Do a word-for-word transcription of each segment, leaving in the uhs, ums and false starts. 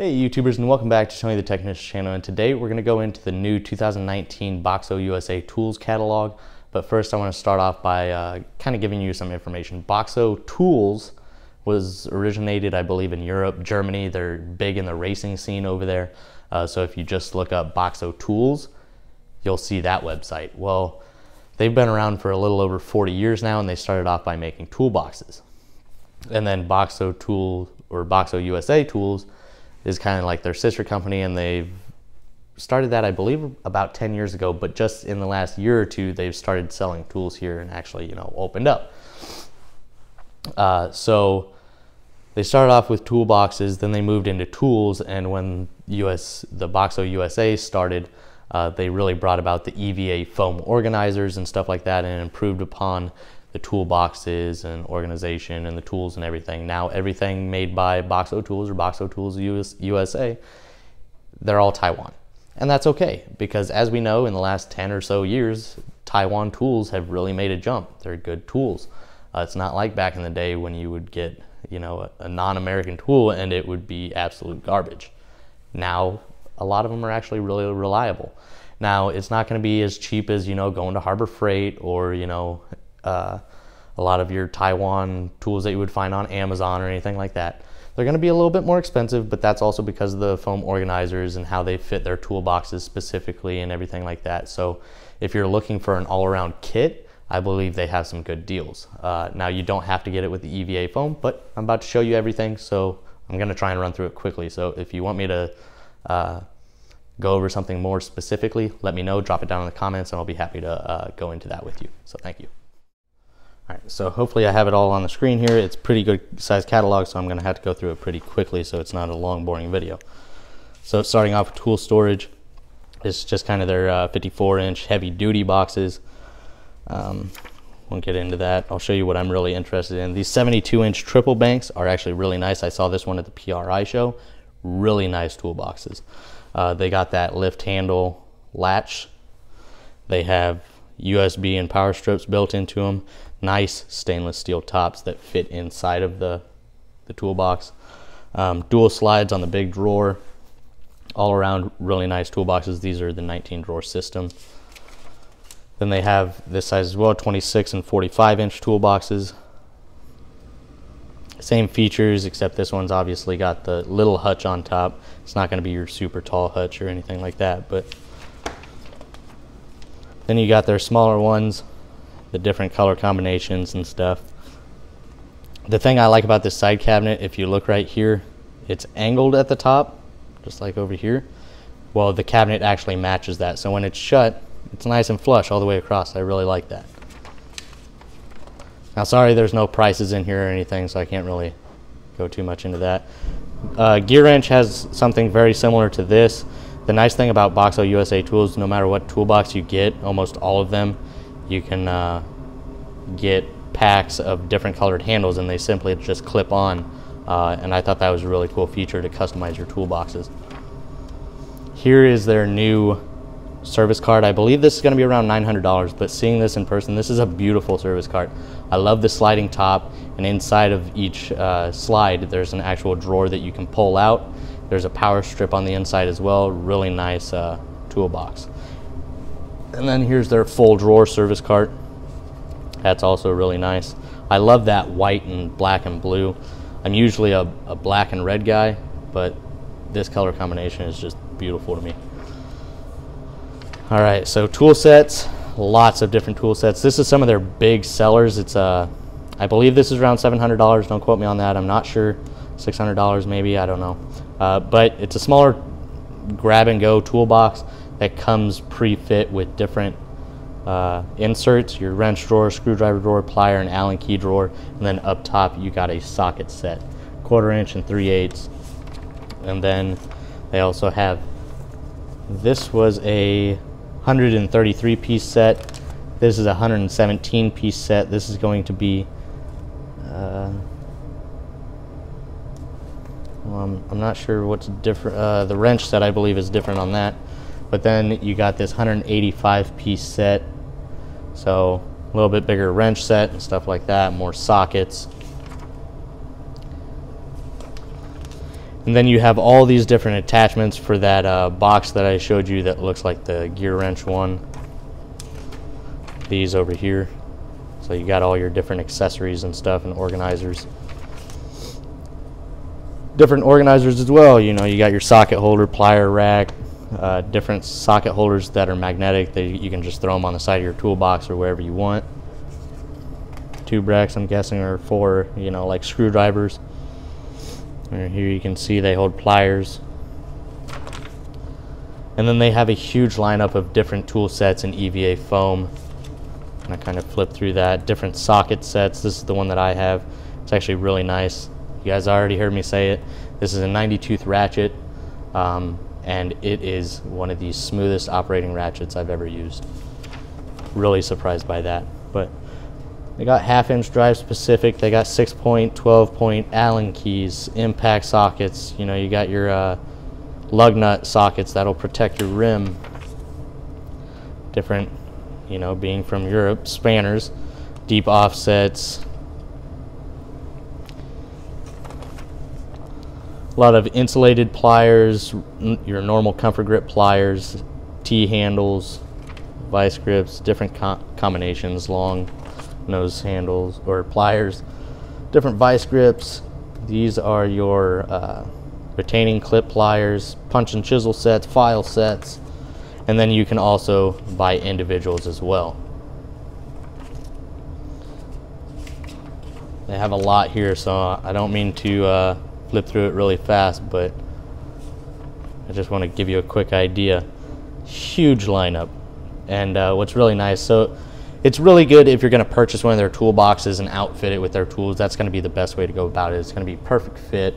Hey YouTubers, and welcome back to Tony the Technician's channel, and today we're going to go into the new two thousand nineteen Boxo U S A Tools catalog. But first I want to start off by uh, kind of giving you some information. Boxo Tools was originated, I believe, in Europe, Germany. They're big in the racing scene over there. Uh, so if you just look up Boxo Tools, you'll see that website. Well, they've been around for a little over forty years now, and they started off by making toolboxes. And then Boxo Tool or Boxo U S A Tools is kind of like their sister company, and they've started that, I believe, about ten years ago, but just in the last year or two, they've started selling tools here and actually, you know, opened up. Uh, so they started off with toolboxes, then they moved into tools, and when U S the Boxo U S A started, uh, they really brought about the E V A foam organizers and stuff like that, and improved upon the toolboxes and organization and the tools and everything. Now everything made by Boxo Tools or Boxo Tools U S, U S A, they're all Taiwan. And that's okay, because as we know, in the last ten or so years, Taiwan tools have really made a jump. They're good tools. Uh, it's not like back in the day when you would get, you know, a, a non-American tool and it would be absolute garbage. Now, a lot of them are actually really reliable. Now, it's not gonna be as cheap as, you know, going to Harbor Freight or, you know, Uh, a lot of your Taiwan tools that you would find on Amazon or anything like that. They're going to be a little bit more expensive, but that's also because of the foam organizers and how they fit their toolboxes specifically and everything like that. So if you're looking for an all-around kit, I believe they have some good deals. Uh, now you don't have to get it with the E V A foam, but I'm about to show you everything, so I'm going to try and run through it quickly. So if you want me to uh, go over something more specifically, let me know, drop it down in the comments, and I'll be happy to uh, go into that with you. So thank you. All right, so hopefully I have it all on the screen here. It's pretty good size catalog, so I'm gonna have to go through it pretty quickly so it's not a long, boring video. So starting off with tool storage, it's just kind of their uh, fifty-four inch heavy duty boxes. Um, won't get into that. I'll show you what I'm really interested in. These seventy-two inch triple banks are actually really nice. I saw this one at the P R I show. Really nice toolboxes. Uh, they got that lift handle latch. They have U S B and power strips built into them. Nice stainless steel tops that fit inside of the, the toolbox. Um, dual slides on the big drawer. All around really nice toolboxes. These are the nineteen drawer system. Then they have this size as well, twenty-six and forty-five inch toolboxes. Same features, except this one's obviously got the little hutch on top. It's not going to be your super tall hutch or anything like that, but then you got their smaller ones, the different color combinations and stuff. The thing I like about this side cabinet, if you look right here, it's angled at the top, just like over here. Well, the cabinet actually matches that. So when it's shut, it's nice and flush all the way across. I really like that. Now, sorry, there's no prices in here or anything, so I can't really go too much into that. Uh, GearWrench has something very similar to this. The nice thing about Boxo U S A Tools, no matter what toolbox you get, almost all of them, you can uh, get packs of different colored handles, and they simply just clip on. Uh, and I thought that was a really cool feature to customize your toolboxes. Here is their new service card. I believe this is going to be around nine hundred dollars, but seeing this in person, this is a beautiful service card. I love the sliding top, and inside of each uh, slide, there's an actual drawer that you can pull out. There's a power strip on the inside as well. Really nice uh, toolbox. And then here's their full drawer service cart. That's also really nice. I love that white and black and blue. I'm usually a, a black and red guy, but this color combination is just beautiful to me. All right, so tool sets, lots of different tool sets. This is some of their big sellers. It's uh, I believe this is around seven hundred dollars. Don't quote me on that, I'm not sure. six hundred dollars maybe, I don't know. Uh, but it's a smaller grab-and-go toolbox that comes pre-fit with different uh, inserts, your wrench drawer, screwdriver drawer, plier, and Allen key drawer, and then up top you got a socket set, quarter inch and three eighths. And then they also have, this was a one hundred thirty-three piece set, this is a one hundred seventeen piece set, this is going to be uh, Um, I'm not sure what's different. Uh, the wrench set, I believe, is different on that. But then you got this one hundred eighty-five piece set. So a little bit bigger wrench set and stuff like that, more sockets. And then you have all these different attachments for that uh, box that I showed you that looks like the gear wrench one. These over here. So you got all your different accessories and stuff and organizers. Different organizers as well, you know, you got your socket holder, plier rack, uh, different socket holders that are magnetic that you can just throw them on the side of your toolbox or wherever you want. Tube racks, I'm guessing, are for, you know, like screwdrivers. And here you can see they hold pliers. And then they have a huge lineup of different tool sets in E V A foam. And I kind of flip through that. Different socket sets. This is the one that I have. It's actually really nice. You guys already heard me say it. This is a ninety tooth ratchet, um, and it is one of the smoothest operating ratchets I've ever used. Really surprised by that. But they got half inch drive specific. They got six point, twelve point Allen keys, impact sockets. You know, you got your uh, lug nut sockets that'll protect your rim. Different, you know, being from Europe, spanners, deep offsets. A lot of insulated pliers, your normal comfort grip pliers, T-handles, vice grips, different com combinations, long nose handles or pliers, different vice grips. These are your uh, retaining clip pliers, punch and chisel sets, file sets, and then you can also buy individuals as well. They have a lot here, so I don't mean to uh, flip through it really fast, but I just want to give you a quick idea. Huge lineup. And uh, what's really nice, so it's really good if you're going to purchase one of their toolboxes and outfit it with their tools. That's going to be the best way to go about it. It's going to be perfect fit,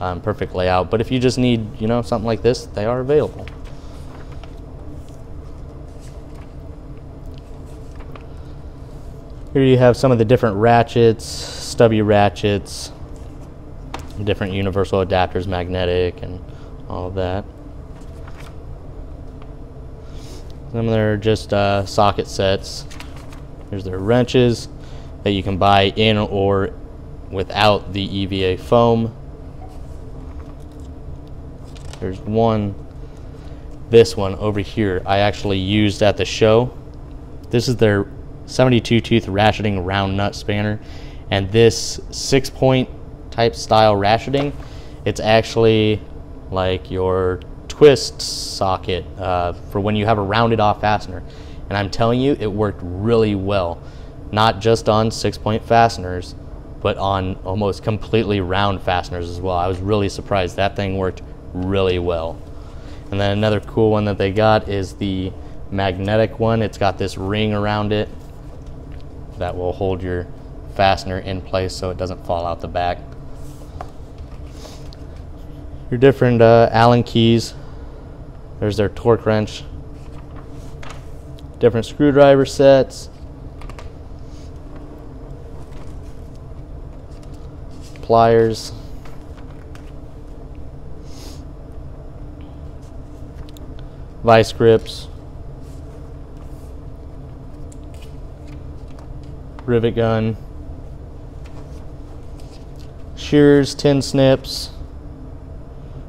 um, perfect layout. But if you just need, you know, something like this, they are available. Here you have some of the different ratchets, stubby ratchets, different universal adapters, magnetic, and all of that. Some of them are just uh, socket sets. Here's their wrenches that you can buy in or without the E V A foam. There's one, this one over here, I actually used at the show. This is their seventy-two tooth ratcheting round nut spanner, and this six point type style ratcheting, it's actually like your twist socket uh, for when you have a rounded off fastener. And I'm telling you, it worked really well, not just on six point fasteners, but on almost completely round fasteners as well. I was really surprised. That thing worked really well. And then another cool one that they got is the magnetic one. It's got this ring around it that will hold your fastener in place so it doesn't fall out the back. Your different uh, Allen keys. There's their torque wrench. Different screwdriver sets. Pliers. Vice grips. Rivet gun. Shears, tin snips.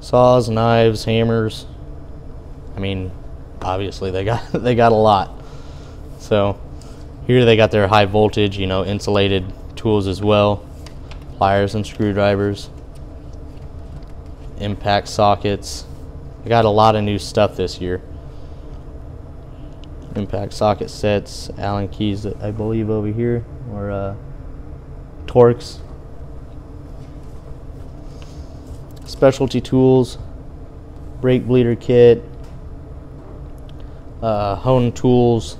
Saws, knives, hammers. I mean, obviously they got they got a lot. So here they got their high voltage, you know, insulated tools as well, pliers and screwdrivers, impact sockets. They got a lot of new stuff this year. Impact socket sets, Allen keys, I believe over here, or uh, Torx. Specialty tools, brake bleeder kit, uh, hone tools,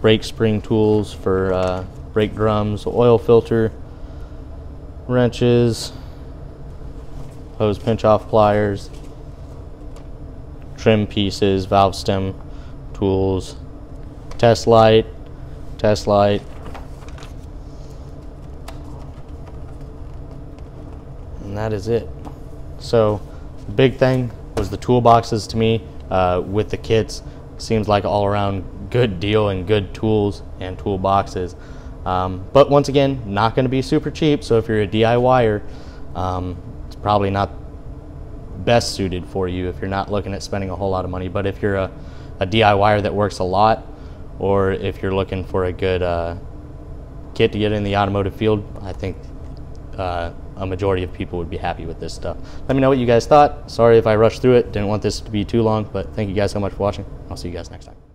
brake spring tools for uh, brake drums, oil filter, wrenches, hose pinch off pliers, trim pieces, valve stem tools, test light, test light. And that is it. So the big thing was the toolboxes to me uh, with the kits. Seems like all around good deal and good tools and toolboxes. Um, but once again, not going to be super cheap. So if you're a D I Y-er, um, it's probably not best suited for you if you're not looking at spending a whole lot of money. But if you're a, a D I Y-er that works a lot, or if you're looking for a good uh, kit to get in the automotive field, I think uh, a majority of people would be happy with this stuff. Let me know what you guys thought. Sorry if I rushed through it. Didn't want this to be too long, but thank you guys so much for watching. I'll see you guys next time.